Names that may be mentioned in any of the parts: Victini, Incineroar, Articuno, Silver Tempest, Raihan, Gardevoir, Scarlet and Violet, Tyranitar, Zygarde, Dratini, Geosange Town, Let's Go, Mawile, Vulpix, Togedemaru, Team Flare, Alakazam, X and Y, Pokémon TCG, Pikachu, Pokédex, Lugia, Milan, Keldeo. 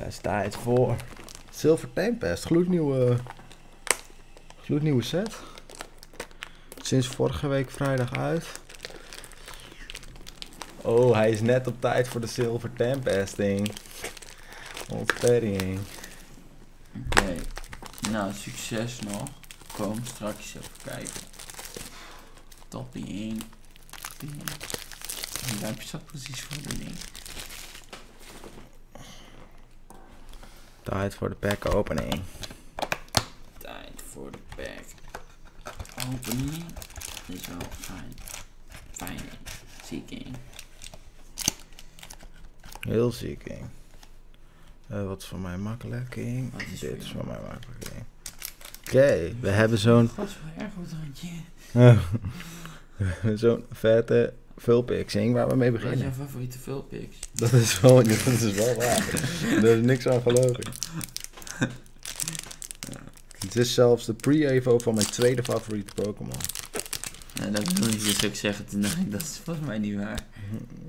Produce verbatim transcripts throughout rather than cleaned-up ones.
Daar sta het voor. Silver Tempest, gloednieuwe, gloednieuwe set. Sinds vorige week vrijdag uit. Oh, hij is net op tijd voor de Silver Tempesting. Ontverring. Oké, okay. Nou succes nog. Kom straks even kijken. Topping één. En daar heb je dat precies voor de ding. Tijd voor de pack opening. Tijd voor de pack opening. Dit is wel fijn. Fijn. Zieking. Heel zieking. Uh, wat is voor mij makkelijk? Is Dit voor is voor mij makkelijk. Oké, okay, we hebben zo'n. Dat is wel erg wat randje. Zo'n vette vulpixing waar we mee beginnen. Wat is jouw favoriete vulpix? Dat is wel, dat is wel waar. Er is niks aan gelogen. Het is zelfs de pre-evo van mijn tweede favoriete Pokémon. Nou, dat wil ik dus ook zeggen, toen dacht ik, dat is volgens mij niet waar.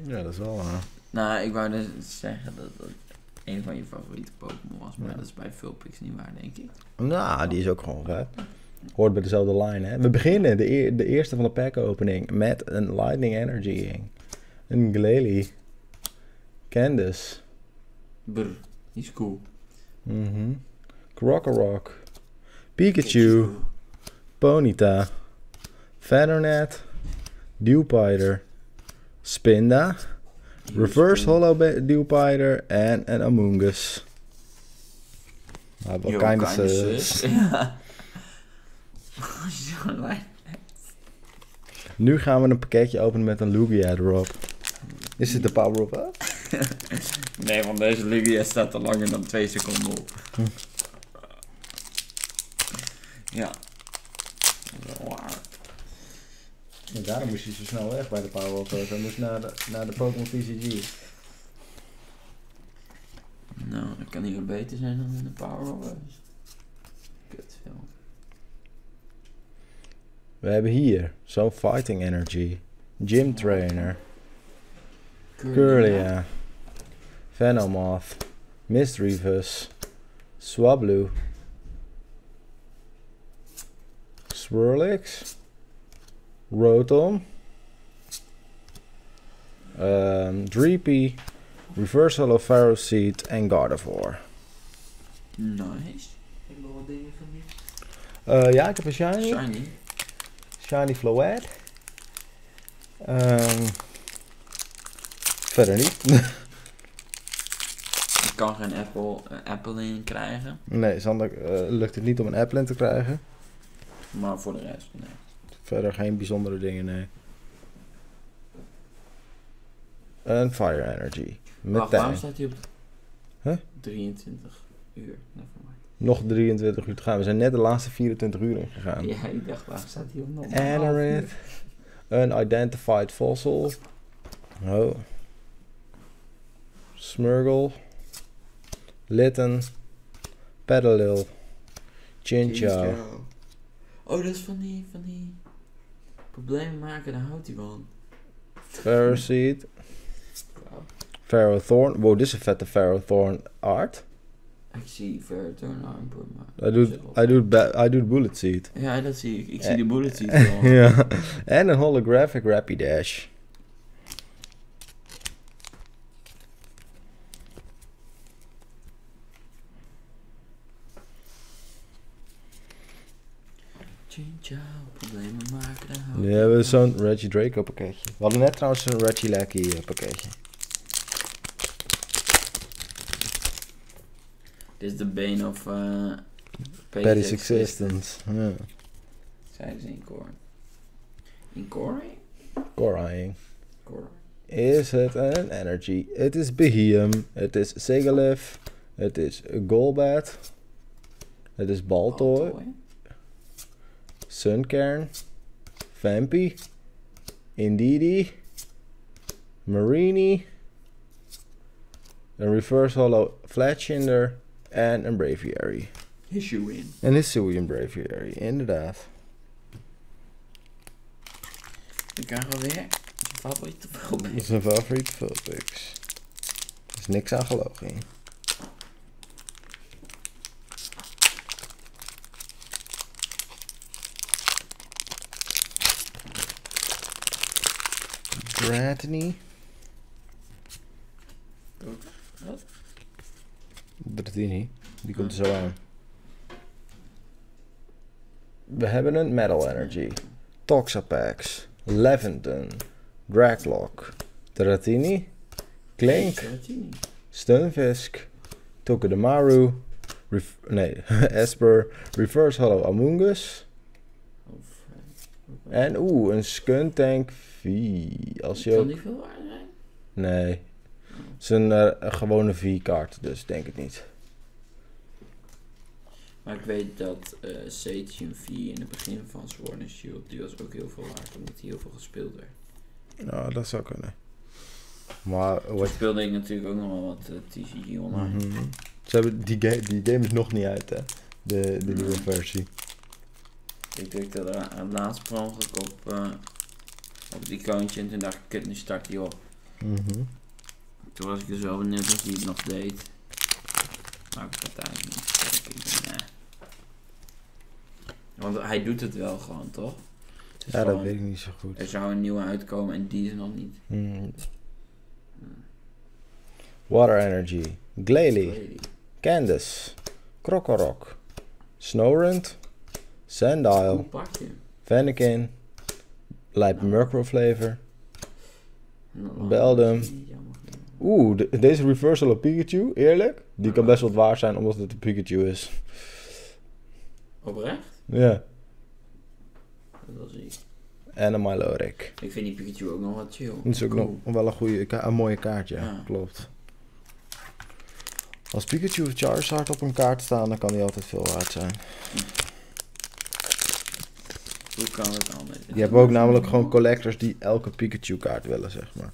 Ja, dat is wel waar. Nou, ik wou dus zeggen dat dat een van je favoriete Pokémon was, maar ja, dat is bij Vulpix niet waar, denk ik. Nou, die is ook gewoon vet. Hoort bij dezelfde line, hè. We beginnen, de, e de eerste van de pack-opening, met een Lightning Energy. Een Glalie. Candice. Brr, die is cool. Mhm. Crocorock. Pikachu. Ponyta. Feathernet, Dewpider, Spinda, Reverse Hollow Dewpider en een Amoongus. Wat kind of sus. Nu gaan we een pakketje openen met een Lugia drop. Is dit de power up up? Nee, want deze Lugia staat al langer dan twee seconden op. Hm. Ja. En daarom moest je zo snel weg bij de power-up. Hij moest naar de, naar de Pokémon T C G. Nou, dat kan hier beter zijn dan in de power-up. Kut film. We hebben hier zo'n Fighting Energy. Gym Trainer. Curlia. Venomoth. Mistrevis. Swablu. Swirlix. Rotom, um, Dreepy, Reversal of Pharaoh's Seed en Gardevoir. Nice. Ik heb wel wat dingen van die. Uh, ja, ik heb een Shiny. Shiny. Shiny Floette. Um, verder niet. Ik kan geen apple, uh, apple in krijgen. Nee, Sander uh, lukt het niet om een apple in te krijgen. Maar voor de rest, nee. Verder geen bijzondere dingen, nee. En Fire Energy. Wacht, waarom staat hij op huh? drieëntwintig uur? Nog drieëntwintig uur te gaan. We zijn net de laatste vierentwintig uur ingegaan. Ja, ik dacht, waarom staat hij op nog? Anorith. Unidentified Fossil. Oh. Smurgle. Litten. Petalil. Chinchou. Oh, dat is van die... Van die... Problemen maken, daar houdt hij van. Pharaoh Seed. Wow. Pharaoh Thorn. Wow, dit is een vette Pharaoh Thorn art. Ik zie Pharaoh Thorn art, maar... Hij doet Bullet Seed. Ja, dat zie ik. Ik zie de Bullet Seed wel. Ja. En een holographic Rapidash. Ja, problemen maken. Nu hebben we zo'n Reggie Draco pakketje. We hadden net trouwens een Reggie Lackey pakketje. Dit is de bane of uh, Paddy's existence. Ja. Zijn ze in Core? In Core? Core-eyeing. Core. Is het een energy? Het is Behem. Het is Sigalith. Het is Golbat. Het is Baltoy. Sunkern, Vampy, Indeedee, Marini, een Reverse Hollow Fletchinder en een Braviary. Hisuian. Een Hisuian Braviary, inderdaad. Ik krijg alweer zijn favoriete vulpix. Zijn favoriete vulpix. Er is niks aan gelogen. Dratini. Wat? Dratini. Die komt er zo aan. We hebben een Metal Energy. Toxapex. Leventen. Draglock. Dratini. Klink. Stunfisk. Tokudemaru. Ref nee, Esper. Reverse Hollow Amoongus. En oeh, een Skuntank V. Als je kan ook... die veel waard zijn? Nee. Het is een, uh, een gewone V-kaart, dus denk het niet. Maar ik weet dat uh, Satyun V in het begin van Sword and Shield, die was ook heel veel waard, omdat die heel veel gespeeld werd. Nou, dat zou kunnen. Maar... Toen wat... speelde ik natuurlijk ook nog wel wat uh, T C G online. Mm -hmm. Ze hebben die, ga die game is nog niet uit, hè? De, de nieuwe versie. Ik denk dat er een laatst prong op, uh, op die koontje en toen dacht ik, kut, nu start die op. Mm-hmm. Toen was ik er zo benieuwd of hij het nog deed. Maar ik had eigenlijk niet. Ik denk, nee. Want hij doet het wel gewoon, toch? Dus ja, gewoon, dat weet ik niet zo goed. Er zou een nieuwe uitkomen en die is nog niet. Mm. Hmm. Water Energy. Glalie. Candace. Krokorok. Snorunt. Sandile, Vannekin, Lijp nou. Murkrow Flavor, nou, Beldum. Oeh, de, deze reversal op Pikachu, eerlijk? Die nou, kan best wel waar zijn omdat het een Pikachu is. Oprecht? Ja. Dat zie ik. En een Milotic. Ik vind die Pikachu ook nog wat chill. Dat is ook cool. Nog wel een, goede, een mooie kaart, ja. Ja. Klopt. Als Pikachu of Charizard op een kaart staan, dan kan die altijd veel waard zijn. Hm. Hoe kan het anders? Je hebt ook namelijk gewoon collectors die elke Pikachu kaart willen, zeg maar.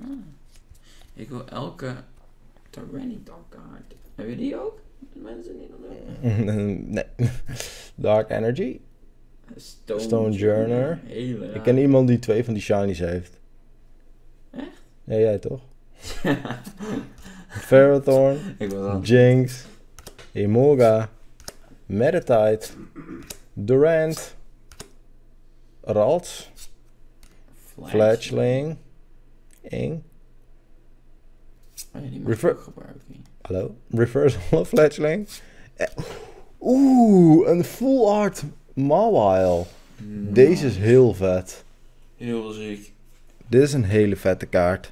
Ah, ik wil elke Tyranitar kaart. Heb je die ook? Mensen die dat hebben? Nee. Dark Energy. Stone, Stone Journer. Ik ken iemand die twee van die shinies heeft. Echt? Ja, jij toch? Ferrothorn. Jinx. Emolga. Meditite. Durant. Ralt, Fletchling, Ing. Oh ja, die mag ik ook gebruiken. Hallo? Reversal of Fletchling. Eh, Oeh, een full art Mawile. No. Deze is heel vet. Heel ziek. Dit is een hele vette kaart.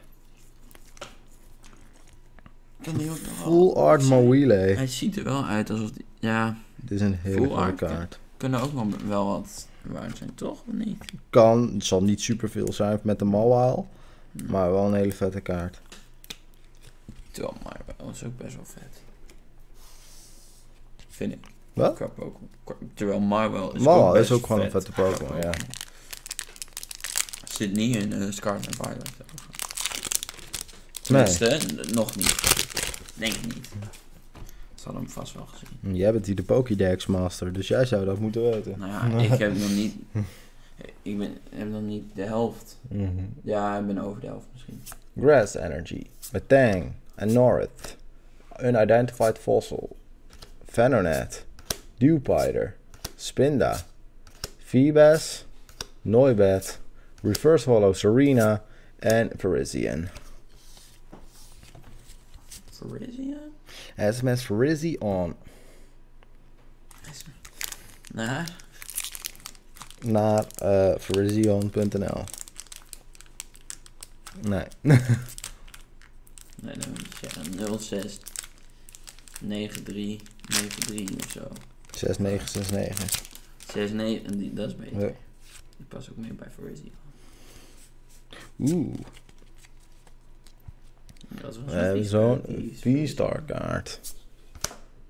Kan die ook full wel art Mawile. Hij ziet er wel uit alsof... Die, ja. Dit is een hele vette kaart. Kunnen ook wel, wel wat waard zijn, toch? Of niet? Kan, het zal niet superveel zijn met de Mawile, hmm. maar wel een hele vette kaart. Terwijl Mawile is ook best wel vet. Vind ik. Wat? Terwijl Mawile is, Mawile ook, is ook gewoon vet. Een vette Pokémon, ja. Zit niet in uh, Scarlet and Violet. Tenminste, nee. Nog niet. Denk ik niet. Ik had hem vast wel gezien. Jij bent hier de Pokédex master, dus jij zou dat moeten weten. Nou ja, ik heb nog niet... Ik ben, heb nog niet de helft. Mm-hmm. Ja, ik ben over de helft misschien. Grass Energy. Metang. Anorith. Unidentified Fossil. Venonat. Dewpider. Spinda. Feebas. Noibat. Reverse Hollow Serena. En Parisian. Parisian? S M S Rizzy on. Naar? Naar uh, Frizzion punt n l. Nee. Nee, dan moet je zeggen nul zes negen drie negen drie of zo. zes negen zes negen. zes negen, dat is beter. Ja. Die past ook meer bij Frizzion. Oeh. We hebben zo'n V-Star kaart.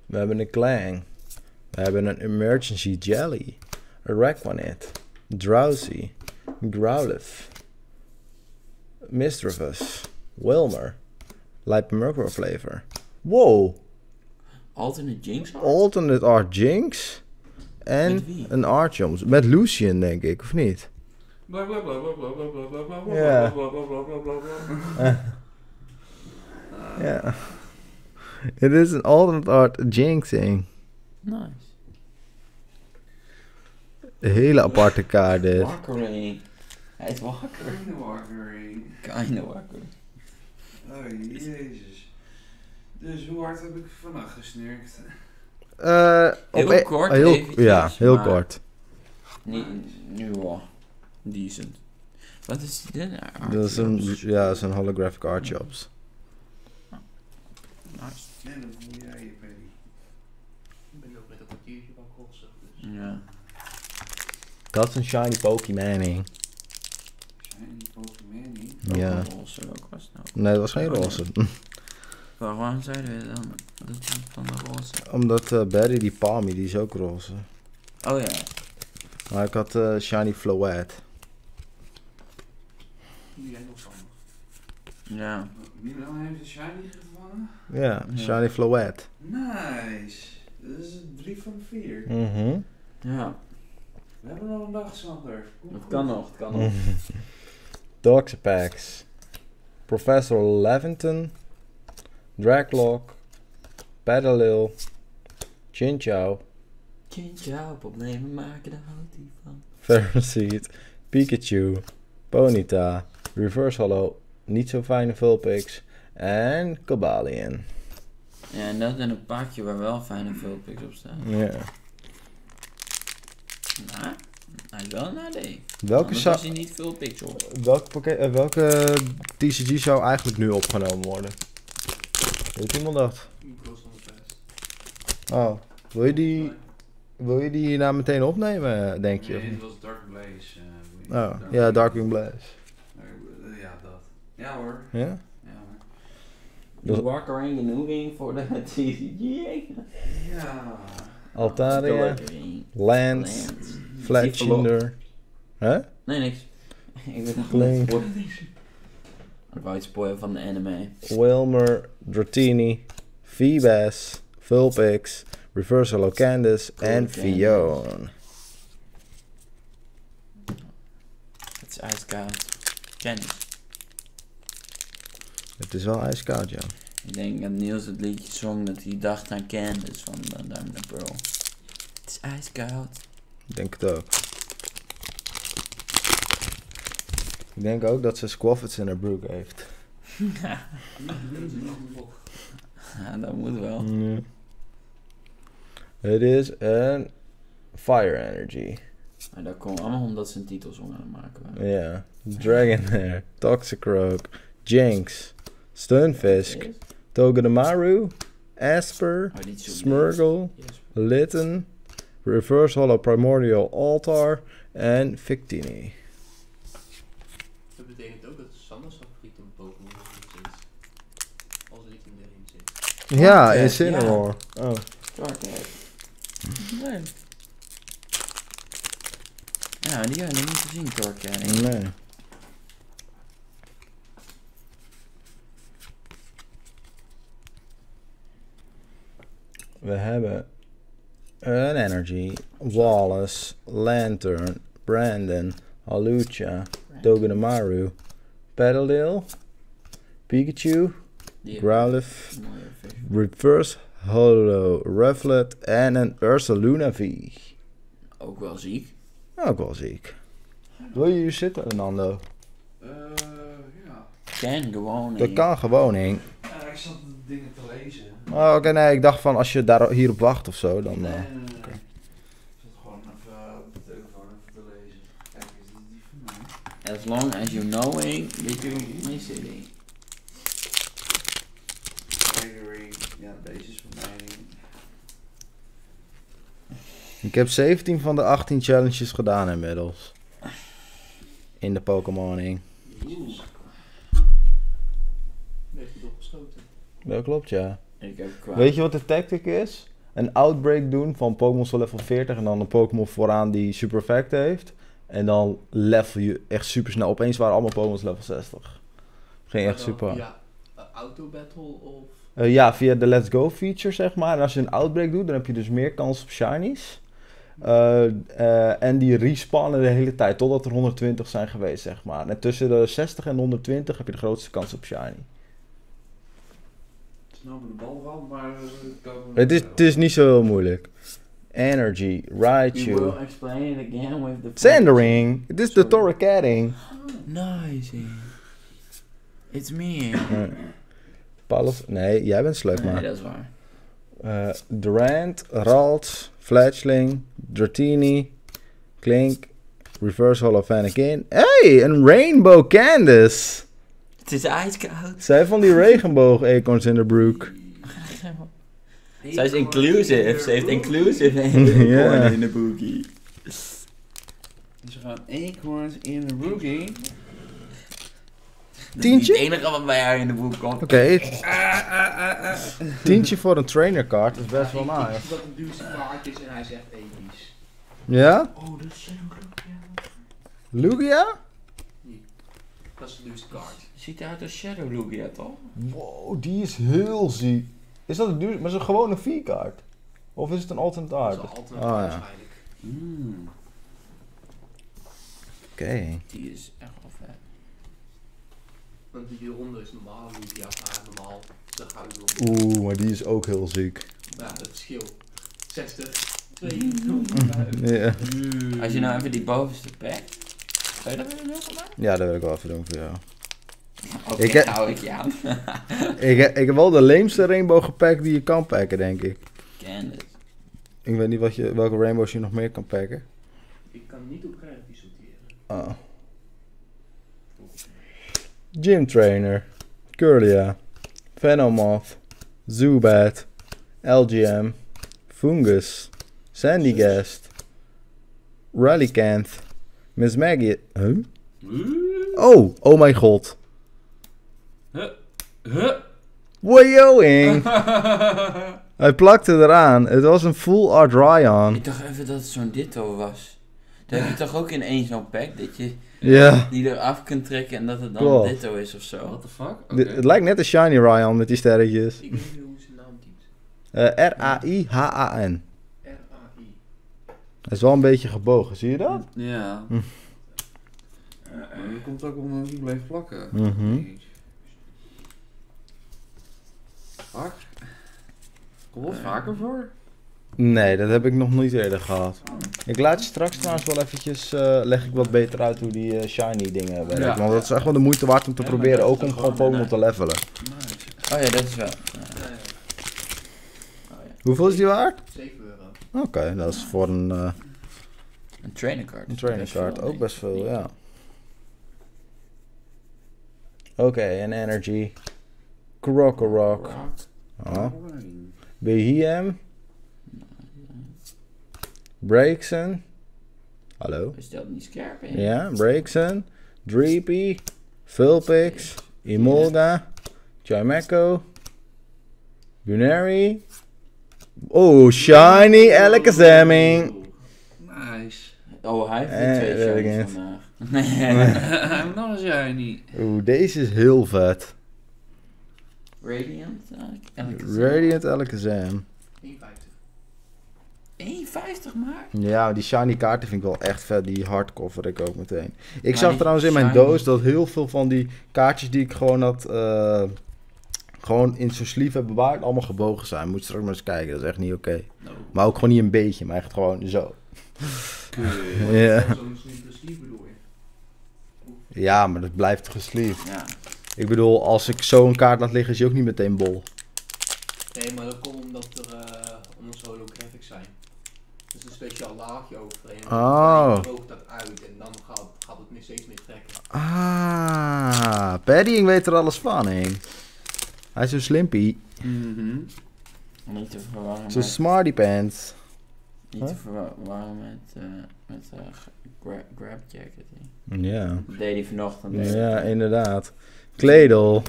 We hebben een Clang. We hebben een Emergency Jelly. Een Raquanid. Drowsy. Growlithe. Misdreavus. Wilmer. Lijp Murkrow Flavor. Wow! Alternate Jinx? Alternate Art Jinx. En een Archeoms. Met Lucian, denk ik, of niet? Bla bla bla bla bla bla bla bla bla bla bla bla bla bla. Yeah. It is an alternate art jinxing. Nice. Een hele aparte kaart dit. Hij is wakker. Kinderwakker. Kinderwakker. Oh jezus. Dus hoe hard heb ik vannacht gesnurkt? Uh, heel e kort. Heel, eventjes, ja, heel kort. Niet, nu wel. Decent. Wat is dit? Dat is een, ja, dat is een holographic art jobs. Oh. Nice. En dat moet jij je penny. Ik ben ook met een kwartiertje van kotsen. Dus. Ja. Dat is een shiny Pokémon. Shiny Pokémon? Ja. Ook roze, welke was het nou? Nee, dat was geen roze. Waarom zeiden we dan dat is van de roze? Omdat uh, Barry die Palmy, die is ook roze. Oh ja. Maar ik had uh, shiny Floette. Die jij nog van. Ja. Milan heeft een shiny gevangen? Ja, ja. Shiny Floette. Nice. Dat is drie van vier. Mhm. Ja. We hebben nog een dag, Sander. Kom, dat kan nog, dat kan nog. Doxapex. Professor Leventon. Draglock. Pedalil. Chinchou. Chinchou, problemen maken, daar houdt hij van. Ferroseed. Pikachu. Ponyta. Reverse Hollow. Niet zo fijne Vulpix. En Cobalion. Ja, en dat is een pakje waar wel fijne Vulpix op staan. Ja. Yeah. Nou, hij is wel een A D. Welke zou... is hij niet veel pixel. Welke, uh, welke T C G zou eigenlijk nu opgenomen worden? Weet iemand dat? Oh, wil je die... Wil je die hierna meteen opnemen, denk je? Nee, het was Dark Blaze. Uh, oh, Dark ja, Darkwing Blaze. Uh, ja, dat. Ja hoor. Ja? Ja hoor. De wakker en genoeging voor de T C G. Ja... Altaria, Lance, Fletchinder. Hè? Nee, niks. Ik weet nog niet wat het is. Ik wou iets spoilen van de anime. Wilmer, Dratini, Feebas, Vulpix, Reverse Hollow Candace en Fionn. Het is ijskoud. Candice. Het is wel ijskoud, ja. Ik denk dat Niels het liedje zong dat hij dacht aan Candace van uh, Diamond and Pearl. Het is ijskoud. Ik denk het ook. Ik denk ook dat ze squaffets in haar broek heeft. Ja, ja dat moet wel. Het yeah. is een Fire Energy. Maar dat komt allemaal omdat ze een titelsong aan het maken waren. Ja. Yeah. Dragonair, Toxicroak, Jinx, Stunfisk. Togedemaru, Esper, oh, Smeargle, yes. Litten, Reverse Hollow Primordial Altar en Victini. Dat betekent ook dat Sander's favoriet een Pokémon is. Als er iets in de ring zit. Ja, Incineroar. Ja. Oh. Starkhead. Nee. Ja, die hebben we niet gezien, Starkhead. Nee. We hebben een Energy, Wallace, Lantern, Brandon, Halucha, Togedemaru, Pedalil, Pikachu, Growlithe, Reverse Hollow Rufflet en een Ursaluna V. Ook wel ziek. Ook wel ziek. Wil je hier zitten, Nando? Uh, ja. Kan gewoon. Dat kan gewoon, heen. Ja, ik zat dingen te lezen. Oh, oké, okay, nee, ik dacht van als je daar hierop wacht of zo, dan. Nee, nee, nee. Ik okay. zat gewoon even op de telefoon even te lezen. Kijk, is dit die van mij? As long as you knowing, that you miss it. Gregory, ja, deze is van mij. Ik heb zeventien van de achttien challenges gedaan inmiddels. In de Pokémoning. Oeh. Werd je doorgeschoten? Dat klopt, ja. Ik heb kwaad. Weet je wat de tactic is? Een outbreak doen van Pokémon van level veertig en dan een Pokémon vooraan die super effect heeft. En dan level je echt super snel. Opeens waren allemaal Pokémon's level zestig. Ging echt super. Ja, auto battle of? Uh, ja, via de Let's Go feature zeg maar. En als je een outbreak doet, dan heb je dus meer kans op shinies. Uh, uh, en die respawnen de hele tijd, totdat er honderdtwintig zijn geweest zeg maar. En tussen de zestig en honderdtwintig heb je de grootste kans op shiny. Nou, de bal van, maar het is, het is niet zo heel moeilijk. Energy, Raichu. You will explain it again with the... Sandering! Het is de Torracading. No, zie. It's me. Palaf, nee, jij bent slecht, man. Nee, dat is waar. Uh, Durant, Ralt, Fletchling, Dratini, Klink, Reverse Holophanic in. Hey, een Rainbow Candace! Het is ijskoud. Zij van die regenboog-eekhoorns in de broek. Zij is inclusive, ze heeft inclusive eekhoorn in de broekie. Dus we gaan eekhoorns in de broekie. Dat tientje? Is het enige wat bij haar in de boek komt. Oké. Okay. Tientje voor een trainerkaart is best ja, wel maai. Ik denk dat het duurste kaart is en hij zegt episch. Ja? Oh, dat is Shadow Lugia. Lugia? Nee. Dat is de duurste kaart. Ziet hij uit als Shadow Lugia toch? Wow, die is heel ziek. Is dat een duurste? Maar is het gewoon een V-kaart? Of is het een alternate art? Dat is een alternate art waarschijnlijk. Ah, ja. mm. Oké. Okay. Die is echt wel vet. Want die hieronder is normaal Lugia, maar normaal de gouden. Oeh, maar die is ook heel ziek. Ja, dat verschil. zestig, twee, nul, vijf. Ja. Als je nou even die bovenste pakt, zou je dat willen doen voor mij? Ja, dat wil ik wel even doen voor jou. Oké, okay, hou ik je aan. ik, heb, ik heb wel de leemste rainbow gepakt die je kan pakken, denk ik. Candace. Ik weet niet wat je, welke rainbows je nog meer kan pakken. Ik kan niet op kruipjes sorteren. Oh. Gym Trainer, Curlia, Venomoth, Zubat, L G M, Fungus, Sandygast, Relicanth, Miss Maggie. Huh? Oh, oh mijn god. Huh? Huh? Wayoing! Hij plakte eraan, het was een full art Ryan. Ik dacht even dat het zo'n Ditto was. Dan heb je toch ook ineens zo'n pack dat je yeah. die eraf kunt trekken en dat het dan cool. Ditto is of zo. What the fuck? Okay. Het lijkt net een Shiny Ryan met die sterretjes. Ik weet niet hoe zijn naam typt. Uh, R A I H A N. R A I. Hij is wel een beetje gebogen, zie je dat? Ja. Hm. Uh, uh, dat komt ook omdat hij bleef plakken. Mm-hmm. Fuck. Komt dat uh. vaker voor? Nee, dat heb ik nog niet eerder gehad. Ik laat je straks trouwens wel eventjes, uh, leg ik wat beter uit hoe die uh, shiny dingen werken. Ja. Want dat is echt wel de moeite waard om te ja, proberen, ook om gewoon Pokémon te levelen. Nice. Oh ja, dat is wel. Uh, oh, ja. Hoeveel is die waard? zeven euro. Oké, okay, dat is voor een... Uh, een trainerkaart. Een trainerkaart, ook best veel, ja. Oké, okay, en Energy. Crocorock. Oh. Behem. Braixen. Hallo. Is dat niet scherp in? Ja, Braixen. Dreepy. Vulpix. Emolga. Chimeco. Bunary. Oh, shiny Alakazaming. Nice. Oh, hij heeft eh, twee shinies vandaag. Hij heeft nog een shiny. Oeh, deze is heel vet. Radiant Alakazam. Radiant Alakazam. één vijftig maar? Ja, die shiny kaarten vind ik wel echt vet. Die hardcover ik ook meteen. Ik maar zag trouwens in mijn shiny doos dat heel veel van die kaartjes die ik gewoon had... Uh, gewoon in zo'n sleeve heb bewaard, allemaal gebogen zijn. Moet je straks maar eens kijken, dat is echt niet oké. Okay. No. Maar ook gewoon niet een beetje, maar echt gewoon zo. Ja. Ja, maar dat blijft gesleeved. Ja. Ik bedoel, als ik zo'n kaart laat liggen, is je ook niet meteen bol. Nee, maar dat komt omdat er uh, onder solo graphics zijn. Dus een speciaal laagje overheen. Oh. En dan droogt dat uit en dan gaat, gaat het meer steeds meer trekken. Ah, Padding weet er alles van, hè. Hij is een slimpie. Mhm. Niet te verwarren met... Zo'n smarty pants. Niet huh? te verwarren met, uh, met uh, gra grab jacket. Ja. Yeah. Dat deed hij vanochtend. Ja, ja, inderdaad. Kledel.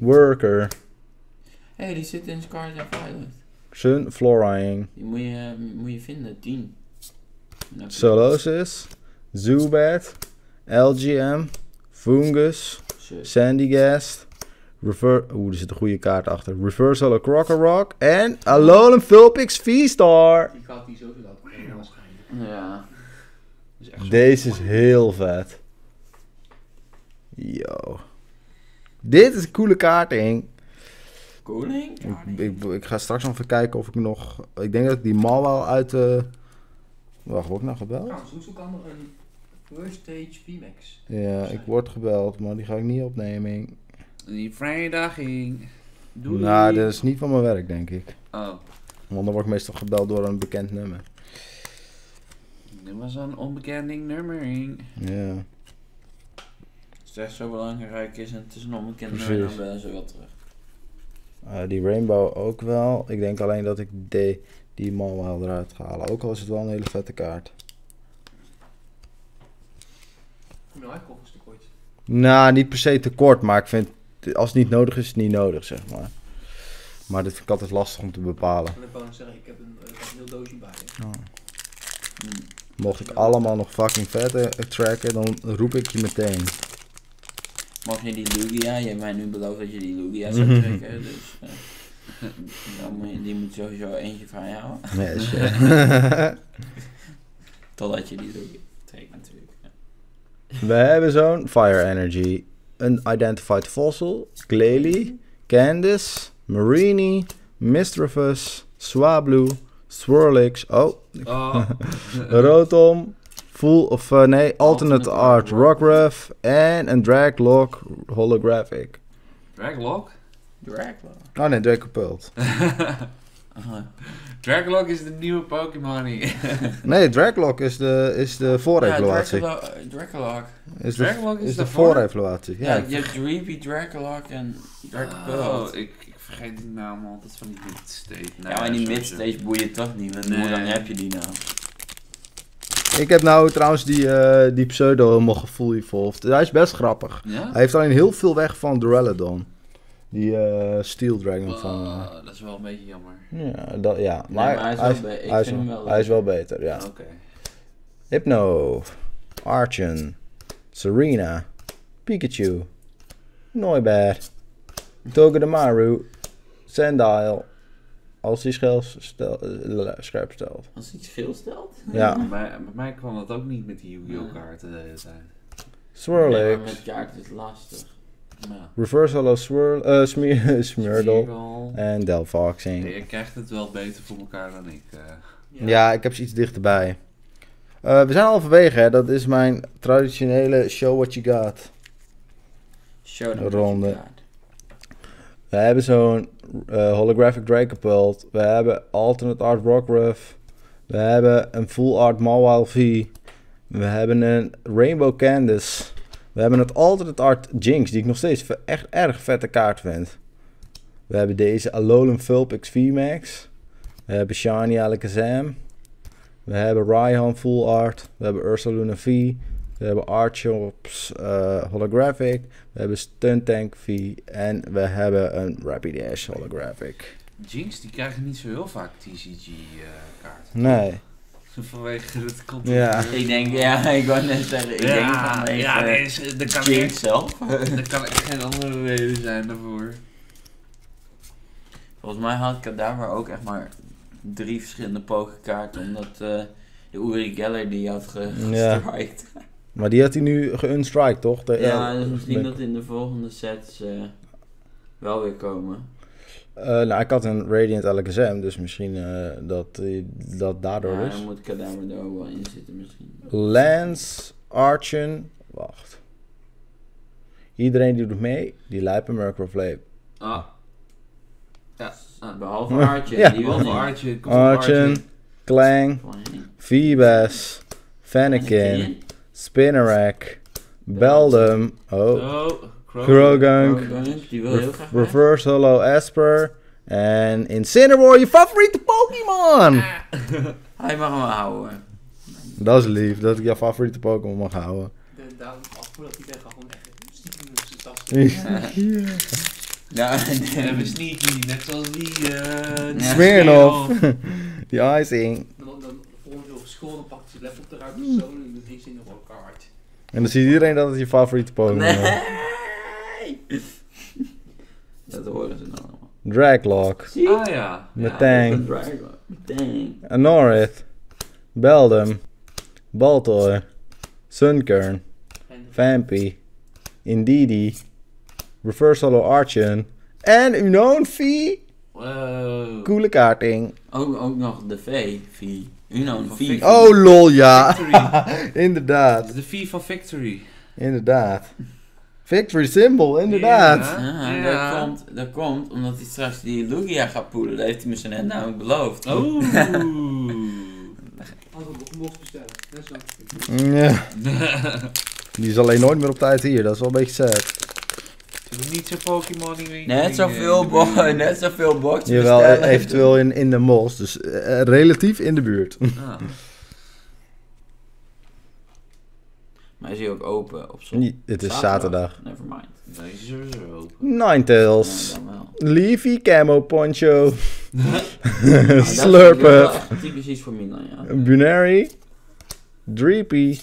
Worker. Hé, hey, die zit in Scarlet and Violet. Sun Florying. Die moet je, moet je vinden, tien. Solosis, Zubat, L G M, Fungus, Shit. Sandygast, Rever... Oeh, er zit een goede kaart achter. Reverse Holo Crocorock en Alolan Vulpix V-Star. Die gaat die sowieso laten komen waarschijnlijk. Ja. Is echt Deze is heel vet. Yo. Dit is een coole kaarting. Koning? Ik, ik, ik ga straks nog even kijken of ik nog... Ik denk dat ik die mal wel uit de... Wacht, word ik nou gebeld? Ja, zo kan er een Worst Stage V MAX. Ja, ik word gebeld, maar die ga ik niet opnemen. Die vrijdag ging. Doei. Nou, dat is niet van mijn werk, denk ik. Oh. Want dan word ik meestal gebeld door een bekend nummer. Dit was een onbekend nummer. Ja. Als het echt zo belangrijk is en het is een onbekend nummer, dan bellen ze wel terug. Uh, die Rainbow ook wel. Ik denk alleen dat ik de, die man wel eruit ga halen. Ook al is het wel een hele vette kaart. Nou, ik koop is tekort. Nou, niet per se tekort, maar ik vind als het niet nodig is, is het niet nodig, zeg maar. Maar dat vind ik altijd lastig om te bepalen. Ik kan zeggen, ik heb een, ik heb een heel doosje bij je. Oh. Hmm. Mocht ik allemaal nog fucking vetten tracken, dan roep ik je meteen. Mag je die Lugia? Je hebt mij nu beloofd dat je die Lugia zou trekken, dus uh, dan moet je, die moet sowieso eentje van je houden. Nee, is ja. Totdat je die Lugia trekt natuurlijk. Ja. We hebben zo'n Fire Energy, Unidentified Fossil, Glalie, Candice, Marini, Mistrevus, Swablu, Swirlix, oh, oh. Rotom, Full of, uh, nee, Alternate, Alternate Art Rockruff en een Draglock Holographic. Draglock? Draglock? Oh nee, Dracopult. Draglock is de nieuwe Pokémon hier. Nee, Draglock is de, is de voor-evaluatie. Ja, Draglock. Is Draglock de, is de voor-evaluatie. Ja, ja, je hebt Dreepy, Draglock en Dracopult. Oh, ik, ik vergeet die naam altijd van die midstage. Nou, ja, maar die midstage boeien toch niet, want nee. Hoe lang heb je die nou? Ik heb nou trouwens die, uh, die pseudo helemaal gevoel evolved. Hij is best grappig. Ja? Hij heeft alleen heel veel weg van Duraludon. Die uh, Steel Dragon oh, van... Uh... Dat is wel een beetje jammer. Ja, dat, ja. Maar, nee, maar hij is, hij is, wel, hij is, hem wel, hij is wel beter, ja. Okay. Hypno, Archon, Serena, Pikachu, Noibat, Togedemaru, Sandile. Als die schil stelt, uh, scherp stelt. Als hij schil stelt? Ja. Bij, bij mij kwam dat ook niet met die Yu-Gi-Oh kaarten de hele tijd. Swirlix. Nee, maar met kaarten is lastig. Ja. Reverse Hollow Swirl, uh, Smear, Smeargle en Delphoxing. Je krijgt het wel beter voor elkaar dan ik. Uh. Ja. Ja, ik heb ze iets dichterbij. Uh, we zijn halverwege, hè. Dat is mijn traditionele show what you got. Show them ronde. What you got. We hebben zo'n uh, Holographic Dracopult. We hebben Alternate Art Rockruff. We hebben een Full Art Mawile vee. We hebben een Rainbow Candice. We hebben het Alternate Art Jinx, die ik nog steeds echt erg vette kaart vind. We hebben deze Alolan Vulpix V MAX. We hebben Shiny Alakazam. We hebben Raihan Full Art. We hebben Ursaluna vee. We hebben Archops uh, Holographic. We hebben Stuntank vee. En we hebben een Rapidash Holographic. Jinx, die krijgen niet zo heel vaak T C G-kaarten. Uh, nee. Vanwege het content. Ja. Ik denk, ja, ik wou net zeggen, ik ja, denk vanwege ja, nee, dat kan Jinx zelf. Er kan echt geen andere reden zijn daarvoor. Volgens mij had Kadabra ook echt maar drie verschillende pokerkaarten, omdat uh, de Uri Geller die had gestrikt. Ja. Maar die had hij nu geunstriked, toch? De ja, dus misschien dat in de volgende sets uh, wel weer komen. Uh, nou, ik had een Radiant Alakazam, dus misschien uh, dat, uh, dat daardoor ja, is. Ja, moet Kadabra er ook wel in zitten misschien. Lance, Archon, wacht. Iedereen die doet mee, die lijpt een Murkrowflame. Ah. Ja, ah, behalve Archon. Ja. Die behalve Archon. Archon, Clang, Feebas, Fennekin, Spinarak, Beldum, oh... oh. Krogunk, Reverse Hollow Esper en Incineroar, je favoriete Pokémon! Hij mag hem houden. Dat is lief, dat ik jouw favoriete Pokémon mag houden. Daarom voel ik dat hij gewoon echt stiekem op zijn tas zit. Ja, en we sneaky, net zoals die... Smirnoff, die icing. Dan volgens heel geschoren pakt hij zijn laptop eruit of zo en doet Incineroar kaart. En dan ziet iedereen dat het je favoriete Pokémon is. Dat horen ze nou allemaal. Draglock. Ah ja. Metang. Metang. Anorith. Beldum. Baltor. Sunkern. Vampy. Indeedee. Reverse Hollow Archon. En Unown vee. Wow. Coole kaarting. Ook, ook nog de V. V. Uno van V. Oh lol, ja. Inderdaad. De V van Victory. Inderdaad. Victory symbol, inderdaad. Ja, ja, ja. Dat, komt, dat komt omdat hij straks die Lugia gaat poelen. Dat heeft hij me zo net namelijk beloofd. Oeh. Ja. Die is alleen nooit meer op tijd hier, dat is wel een beetje sad. Niet zo Pokémon dingen. Net zoveel boxen bestellen. Jawel, eventueel in, in de mos, dus uh, relatief in de buurt. Ah. Maar is hij ook open op zondag? Het is zaterdag. Nevermind. Deze is sowieso open. Ninetales. Nee, Leafy Camo Poncho. ah, Slurpen. Typisch iets voor Milan, ja. Bunary. Dreepy.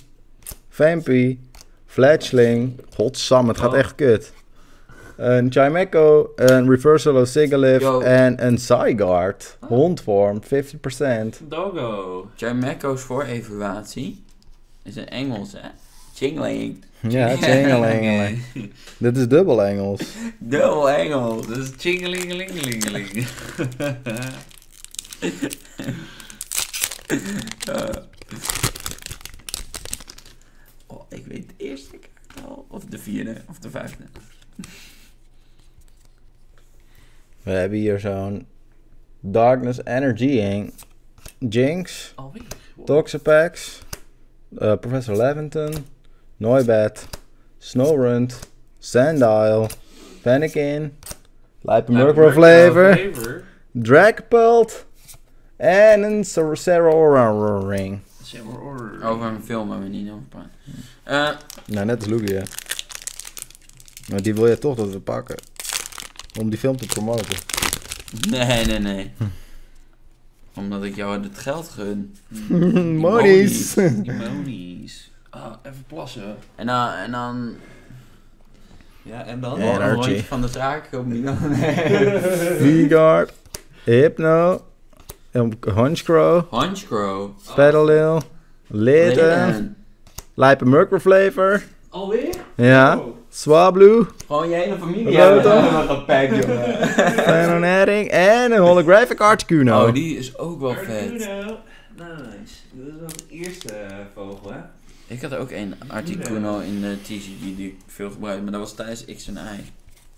Vampy. Fletchling. Godsamme, het oh. gaat echt kut. Een Chimeco. Een Reversal Sigalith. En een Zygarde. Ah. Hondvorm, vijftig procent. Doggo. Chimeco's voor evaluatie. Is een Engels, hè? Chingling. Ja, chingelingeling. Dit is dubbel Engels. Dubbel Engels. Dat is chingelingelingelingeling. Oh, ik weet de eerste kaart al. Of de vierde, of de vijfde. We hebben hier zo'n Darkness Energy Jinx. Toxapex. Uh, Professor Leventon. Noibat, Snowrunt, Sandile, Fennekin, Lycanmurkrow Flavor, Dragapult en een Cerorora Ring. Cerorora. Over een film hebben we niet over praten. Nou, net als Lugia. Maar die wil je toch dat we pakken. Om die film te promoten. Nee, nee, nee. Omdat ik jou het geld gun. Monies. Monies. Ah, even plassen. En dan, en dan... Ja, en dan? En een rondje van de zaak op Milan. V-Guard. Hypno. Honchcrow. Honchcrow. Petalil. Oh. Litten. Lycanmurkrow Flavor. Alweer? Ja. Oh. Swablu. Gewoon je hele familie hebben we nog een pack, jongen. Fenonaring. En een holographic Articuno. Oh, die is ook wel vet. Articuno. Nice. Dat is wel de eerste vogel, hè? Ik had ook een Articuno in de T C G die ik veel gebruikte, maar dat was tijdens X en Y.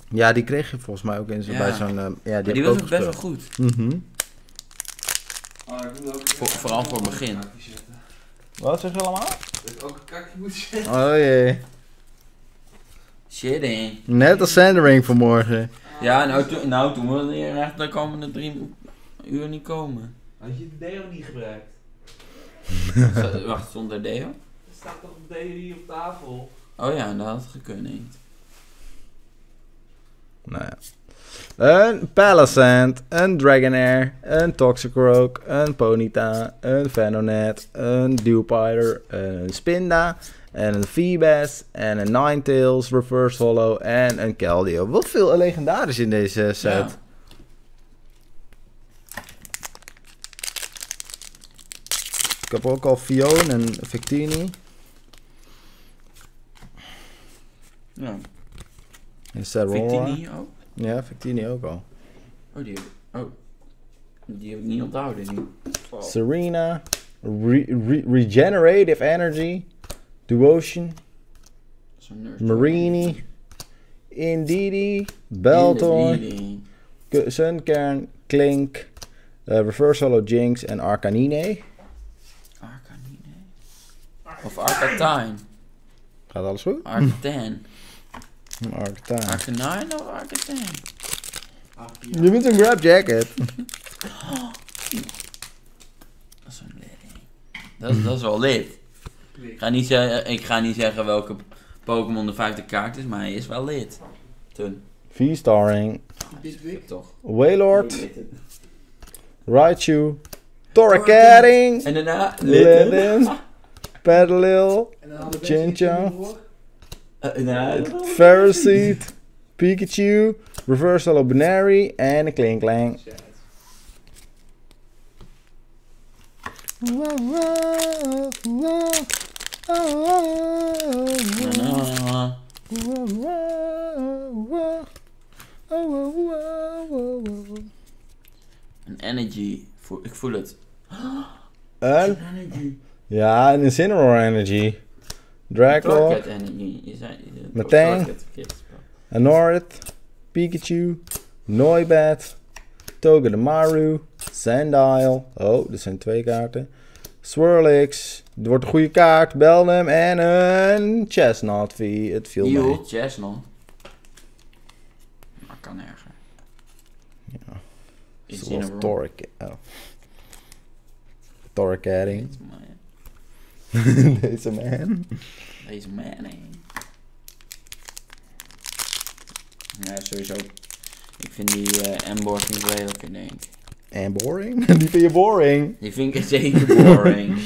Ja, die kreeg je volgens mij ook in zo, ja. bij zo'n... Uh, ja, die, maar die was ook best wel goed. Mm-hmm. Oh, ik doe ook Vo vooral voor het begin. Wat zeg je allemaal? Dat ik ook een kakje moet zetten. Oh jee. Shit, eh. Net als Sandering vanmorgen. Ah, ja, nou, to nou toen wilde je echt de komende drie uur niet komen. Had je de deo niet gebruikt? Z wacht, stond daar deo? Staat toch een D drie op tafel? Oh ja, dat had gekund. Nou ja. Een Palisand, een Dragonair, een Toxicroak, een Ponyta, een Venonat, een Dewpider, een Spinda, en een Feebas, en een Ninetales, Reverse Hollow en een Keldeo. Wat veel legendarisch in deze set. Ja. Ik heb ook al Fionn en Victini. Ja. En Victini ook? Ja, Victini ook al. Oh, die heb ik, oh. Die heb ik niet onthouden. Die. Oh. Serena, re, re, Regenerative Energy, Duotion, Marini, Indeedee, Beltoy, Sunkern, Klink, uh, Reverse Hollow Jinx en Arcanine. Arcanine? Of Arcatine. Gaat alles goed? Arcatine. Arcatine. Arcanine of Arcatine? Je bent een grab jacket. Oh. Dat is een lid. Dat is wel lid. Ik ga niet zeggen, ik ga niet zeggen welke Pokémon de vijfde kaart is, maar hij is wel lid. Toen. V-Starring. Wailord. Raichu. Torracaring. En daarna Litten. Petalil. Chinchou. Uh, Ferroseed, Pikachu, Reverse Hollow Binary en een Klinklang. energy. Vo ik voel het. An energy. Ja, een Incineroar energy. Draco. energy. Meteen. Anorith. Pikachu. Noibat. Togedemaru. Sandile. Oh, dit zijn twee kaarten. Swirlix. Het wordt een goede kaart. Belnem en een Chestnut. Het viel mee. Yo, Chestnut. Maar kan erger. Ja. Zoals Torek. Oh. Torek-adding. Deze man. Deze man, hé. Ja, sowieso. Ik vind die uh, embossing wel heel leuk, denk ik. En boring? Die vind je boring? Die vind ik zeker boring.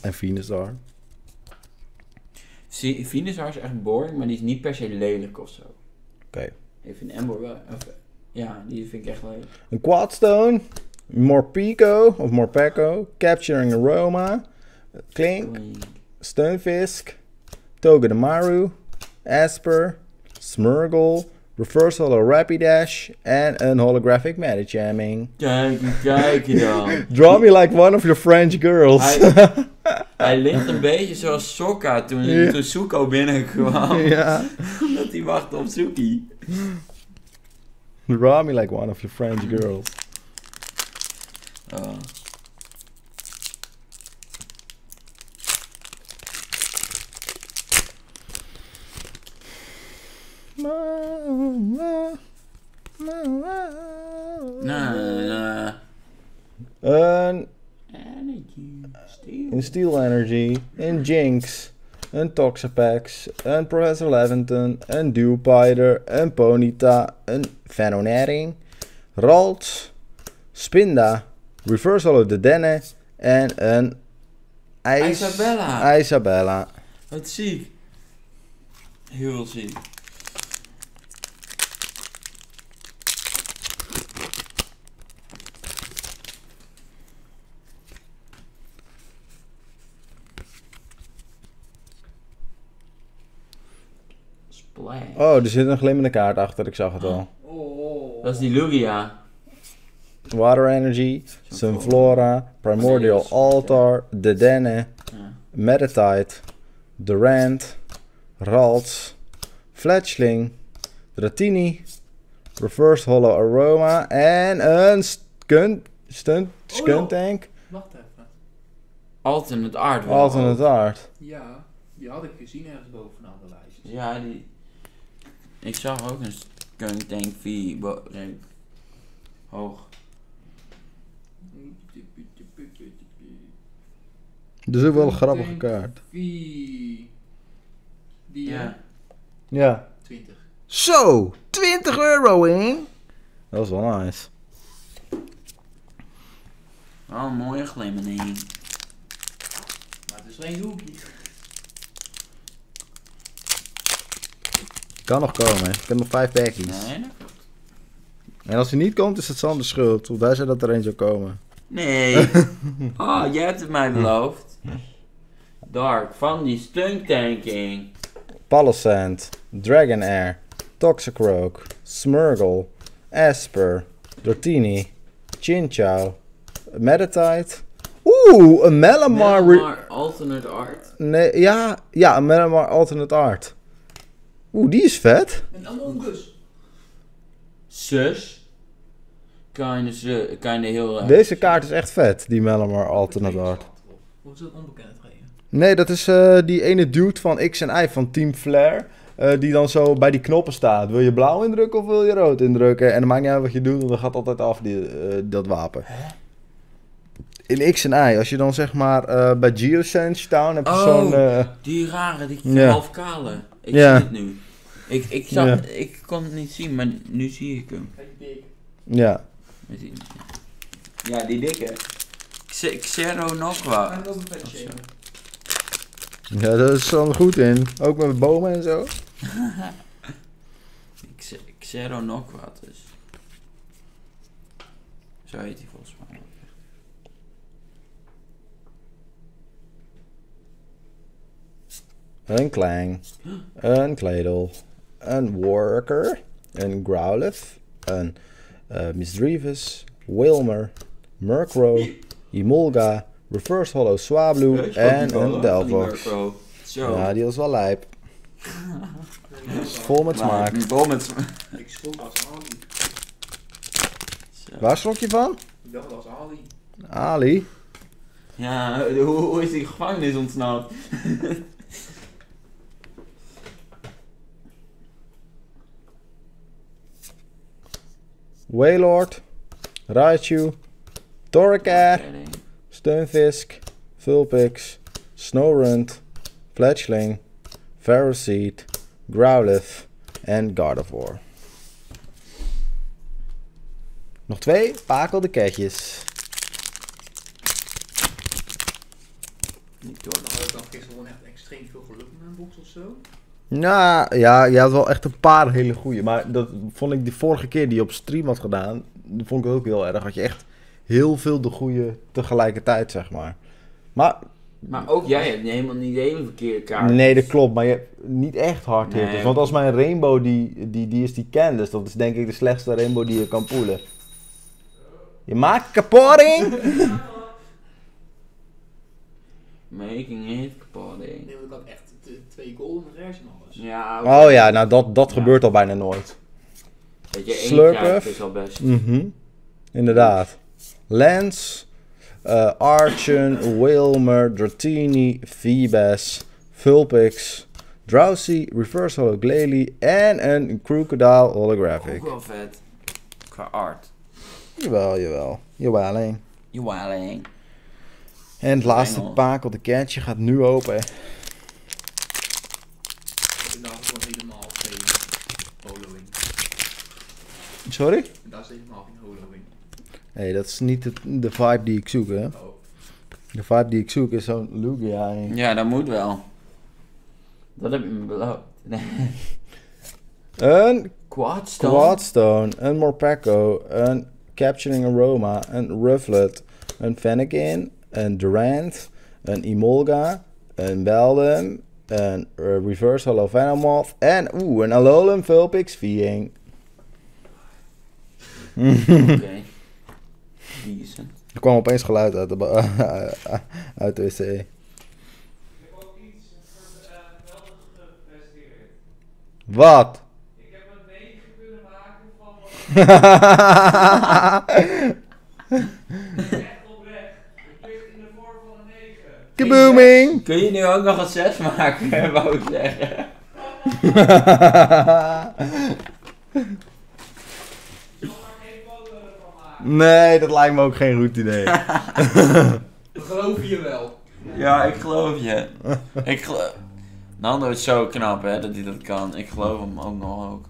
En Venusaur? See, Venusaur is echt boring, maar die is niet per se lelijk ofzo. Oké. Okay. Ik vind Ember wel... Of, ja, die vind ik echt leuk. Een Quadstone. Morpeko, of Morpeko. Capturing Aroma. Klink. Stunfisk. Togedemaru. Esper. Smeargle. Reverse Holo Rapidash en een Holographic Medichamming. Kijk, kijk je dan. Draw me like one of your French girls. Hij, hij ligt een beetje zoals Sokka toen, yeah. toen Zuko binnenkwam. Ja. Omdat hij wachtte op Suki. Draw me like one of your French girls. Oh. Nah, nah. Een energy, steel. Een Steel Energy, een Jinx, een Toxapex, een Professor Leventon, een Dewpider, een Ponyta, een Venonering, Ralt, Spinda, Reverse Holo Dedenne en een IJs Isabella. Isabella. Wat ziek. Heel ziek. Oh, er zit een glimmende kaart achter, ik zag het al. Dat is die Lugia. Water Energy, Sunflora, Primordial Altar, Dedenne, Meditite, Durant, Ralts, Fletchling, Dratini, Reverse Holo Aroma en een Skunt, Stunt, Skunt Tank. Wacht even. Alternate Art. Alternate Art. Ja, die had ik gezien ergens bovenaan de lijst. Ja, die... Ik zag ook een Skunk Tank vier hoog. Dat is ook wel een grappige kaart. Die ja. Ja. twintig. Zo! twintig euro in! Dat is wel nice. Oh, een mooie glimmering. Maar het is geen hoekje. Kan nog komen, ik heb nog vijf packies. Nee, dat klopt. En als hij niet komt, is het Sanders schuld, want hij zei dat er een zou komen. Nee. Oh, jij hebt het mij beloofd. Dark, van die Stunk Tanking. Palisand, Dragonair, Toxicroak, Smeargle, Esper, Dratini, Chinchou, Meditite. Oeh, een Malamar... Malamar Alternate Art? Nee, ja, ja, een Malamar Alternate Art. Oeh, die is vet. En Among Us. Sus. Kinda, su, kinda heel raar. Deze kaart is echt vet, die Malamar Alternate Art. Hoe is dat onbekend reden? Nee, dat is uh, die ene dude van X en Y van Team Flare. Uh, die dan zo bij die knoppen staat. Wil je blauw indrukken of wil je rood indrukken? En dan maakt niet uit wat je doet, want dat gaat altijd af, die, uh, dat wapen. Huh? In X en Y, als je dan zeg maar uh, bij Geosange Town heb je oh, zo'n... Uh... die rare, die yeah. half kale. Ik yeah. zie het nu. Ik, ik, zag, yeah. ik kon het niet zien, maar nu zie ik hem. Ja. Ja, die dikke. X Xeronokwa. Ja, dat is dan goed in. Ook met bomen en zo. X Xeronokwa dus. Zo heet hij volgens mij. Een Clang, een Cladle, een Worker, een Growlithe, een uh, Misdreavus, Wilmer, Murkrow, Emolga, Reverse Hollow Swablu en een Delphox. Ja, die was wel lijp. Vol met smaak. Ik schrok als Ali. Waar schrok je van? Ik dacht als Ali. Ali? Ja, hoe, hoe is die gevangenis ontsnapt? Wailord, Raichu, Torracat, Stunfisk, Vulpix, Snorunt, Fletchling, Ferroseed, Growlithe en Gardevoir. Nog twee pakelde catjes. Ik had dan gisteren echt extreem veel geluk met mijn box of zo. Nou ja, je had wel echt een paar hele goeie. Maar dat vond ik de vorige keer die je op stream had gedaan, dat vond ik ook heel erg. Had je echt heel veel de goeie tegelijkertijd, zeg maar. Maar, maar ook jij hebt helemaal niet de hele verkeerde kaart. Nee, dat klopt. Maar je hebt niet echt hard hitters. Nee. Want als mijn rainbow die, die, die is die Candice, dat is denk ik de slechtste rainbow die je kan poelen. Je maakt kapoting! Making it kapoting. Nee, ik had echt twee golden rares en alles. Ja, oh ja, nou dat, dat ja. gebeurt al bijna nooit. Dat je één krijgt is al best. Mm-hmm. Inderdaad. Lance, uh, Archon, Wilmer, Dratini, Feebas, Vulpix, Drowsy, Reverse Hollow Glalie en een Crocodile Holographic. Ook wel vet. Qua art. Jawel, jawel. Jawel heen. Jawel heen. En het laatste pakel, de catje gaat nu open. Sorry? Daar is helemaal geen holo in. Nee, dat is niet de, de vibe die ik zoek, hè? Oh. De vibe die ik zoek is zo'n Lugia. En... Ja, dat moet wel. Dat heb ik me beloofd. Een Quadstone. Quadstone, een Morpeko, een Capturing Aroma, een Rufflet, een Fennekin, een Durant, een Emolga, een Beldum, een uh, Reverse Hollow Venomoth en oeh, een Alolan Vulpix Vying. Oké. Okay. Er kwam opeens geluid uit de, uit de wc. Ik heb ook iets geweldig gepresteerd. Wat? Ik heb een negen kunnen maken van wat echt oprecht. Ik ligt in de vorm van een negen. Kabooming! Kun je nu ook nog een zes maken, wou ik zeggen. Nee, dat lijkt me ook geen goed idee. Ik geloof je wel. Ja, ik geloof je. Ik geloof... Nando is zo knap, hè, dat hij dat kan. Ik geloof hem ook nog ook.